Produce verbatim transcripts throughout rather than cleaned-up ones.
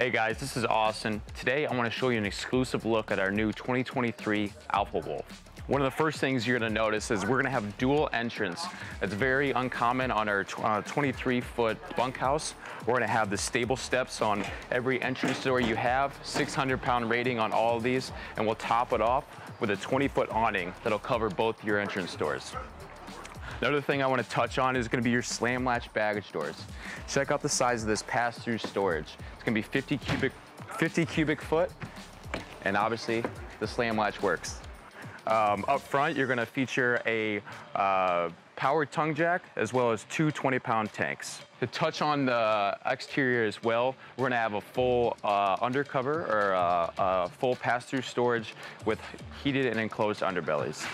Hey guys, this is Austin. Today I want to show you an exclusive look at our new twenty twenty-three Alpha Wolf. One of the first things you're going to notice is we're going to have dual entrance. It's very uncommon on our twenty-three foot bunkhouse. We're going to have the stable steps on every entrance door you have, six hundred pound rating on all of these, and we'll top it off with a twenty foot awning that'll cover both your entrance doors. Another thing I want to touch on is going to be your slam latch baggage doors. Check out the size of this pass-through storage. It's going to be fifty cubic foot, and obviously the slam latch works. Um, up front, you're going to feature a uh, powered tongue jack as well as two twenty pound tanks. To touch on the exterior as well, we're going to have a full uh, undercover or uh, uh, full pass-through storage with heated and enclosed underbellies.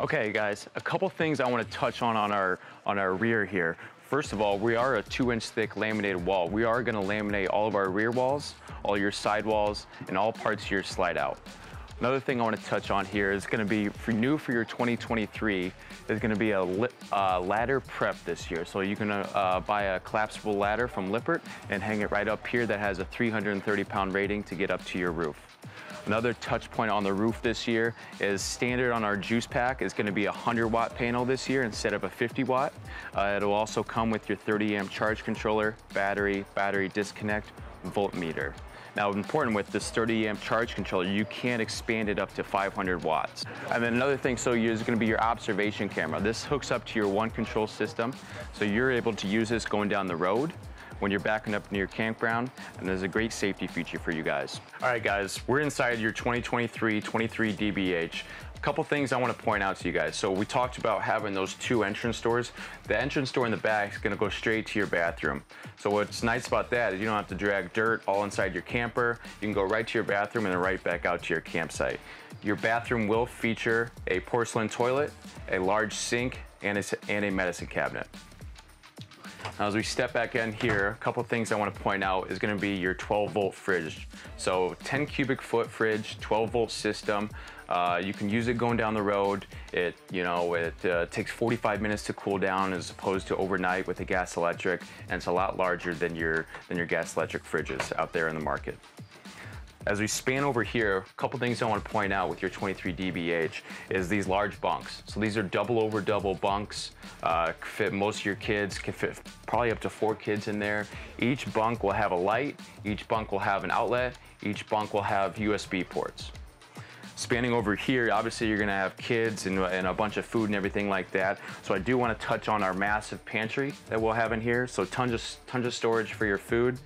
Okay guys, a couple things I want to touch on on our, on our rear here. First of all, we are a two inch thick laminated wall. We are going to laminate all of our rear walls, all your side walls, and all parts of your slide out. Another thing I want to touch on here is going to be, for new for your twenty twenty-three, is going to be a uh, ladder prep this year. So you can uh, buy a collapsible ladder from Lippert and hang it right up here that has a three hundred thirty pound rating to get up to your roof. Another touch point on the roof this year is standard on our juice pack is going to be a one hundred watt panel this year instead of a fifty watt. Uh, it'll also come with your thirty amp charge controller, battery, battery disconnect, voltmeter. Now, important with this thirty amp charge controller, you can expand it up to five hundred watts. And then another thing, so is going to be your observation camera. This hooks up to your one control system, so you're able to use this going down the road, when you're backing up near campground, and there's a great safety feature for you guys. All right guys, we're inside your twenty twenty-three twenty-three D B H. A couple things I want to point out to you guys. So we talked about having those two entrance doors. The entrance door in the back is going to go straight to your bathroom. So what's nice about that is you don't have to drag dirt all inside your camper. You can go right to your bathroom and then right back out to your campsite. Your bathroom will feature a porcelain toilet, a large sink, and a medicine cabinet. Now, as we step back in here, a couple things I want to point out is going to be your twelve volt fridge. So ten cubic foot fridge, twelve volt system. Uh, you can use it going down the road. It, you know, it uh, takes forty-five minutes to cool down as opposed to overnight with a gas electric, and it's a lot larger than your than your gas electric fridges out there in the market. As we span over here, a couple things I want to point out with your twenty-three D B H is these large bunks. So these are double over double bunks, uh, fit most of your kids, can fit probably up to four kids in there. Each bunk will have a light, each bunk will have an outlet, each bunk will have U S B ports. Spanning over here, obviously you're gonna have kids and, and a bunch of food and everything like that. So I do wanna touch on our massive pantry that we'll have in here. So tons of, tons of storage for your food.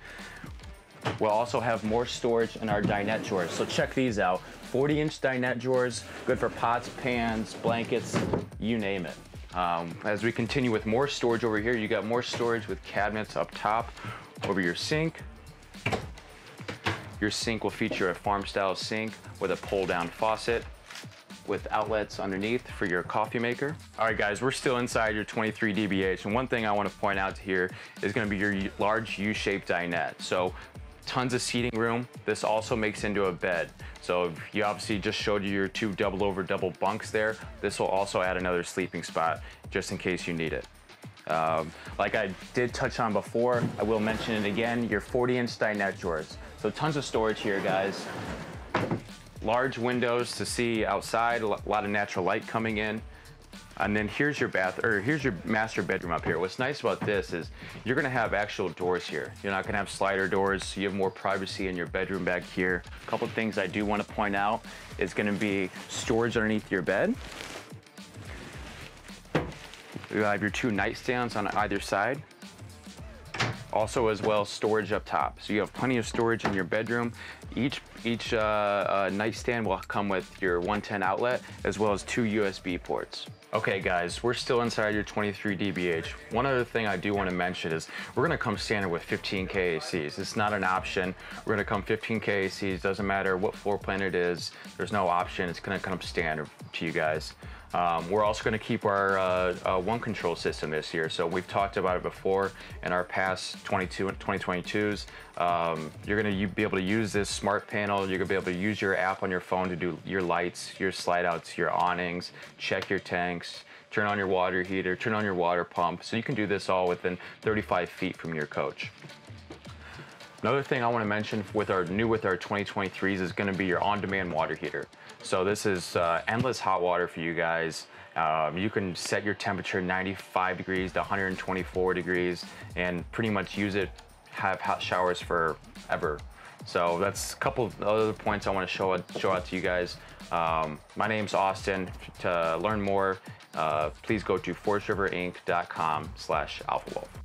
We'll also have more storage in our dinette drawers. So check these out, forty inch dinette drawers, good for pots, pans, blankets, you name it. Um, as we continue with more storage over here, you got more storage with cabinets up top over your sink. Your sink will feature a farm style sink with a pull down faucet, with outlets underneath for your coffee maker. All right guys, we're still inside your twenty-three D B H, and one thing I wanna point out here is gonna be your large U-shaped dinette. So tons of seating room. This also makes into a bed. So you obviously just showed you your two double over double bunks there. This will also add another sleeping spot just in case you need it. Um, like I did touch on before, I will mention it again, your forty inch dinette drawers. So tons of storage here, guys. Large windows to see outside, a lot of natural light coming in. And then here's your bath, or here's your master bedroom up here. What's nice about this is you're gonna have actual doors here. You're not gonna have slider doors, so you have more privacy in your bedroom back here. A couple things I do wanna point out is gonna be storage underneath your bed. You'll have your two nightstands on either side. Also as well, storage up top. So you have plenty of storage in your bedroom. Each, each uh, uh, nightstand will come with your one ten outlet as well as two U S B ports. Okay guys, we're still inside your twenty-three D B H. One other thing I do wanna mention is we're gonna come standard with fifteen K A Cs. It's not an option. We're gonna come fifteen K A Cs, doesn't matter what floor plan it is. There's no option, it's gonna come standard to you guys. Um, we're also gonna keep our uh, uh, one control system this year. So we've talked about it before in our past twenty twenty-twos. Um, you're gonna be able to use this smart panel. You're gonna be able to use your app on your phone to do your lights, your slide outs, your awnings, check your tanks, turn on your water heater, turn on your water pump. So you can do this all within thirty-five feet from your coach. Another thing I want to mention with our new with our twenty twenty-threes is going to be your on-demand water heater. So this is uh, endless hot water for you guys. Um, you can set your temperature ninety-five degrees to one hundred twenty-four degrees and pretty much use it, have hot showers forever. So that's a couple of other points I want to show, show out to you guys. Um, my name's Austin. To learn more, uh, please go to forest river inc dot com slash alpha wolf.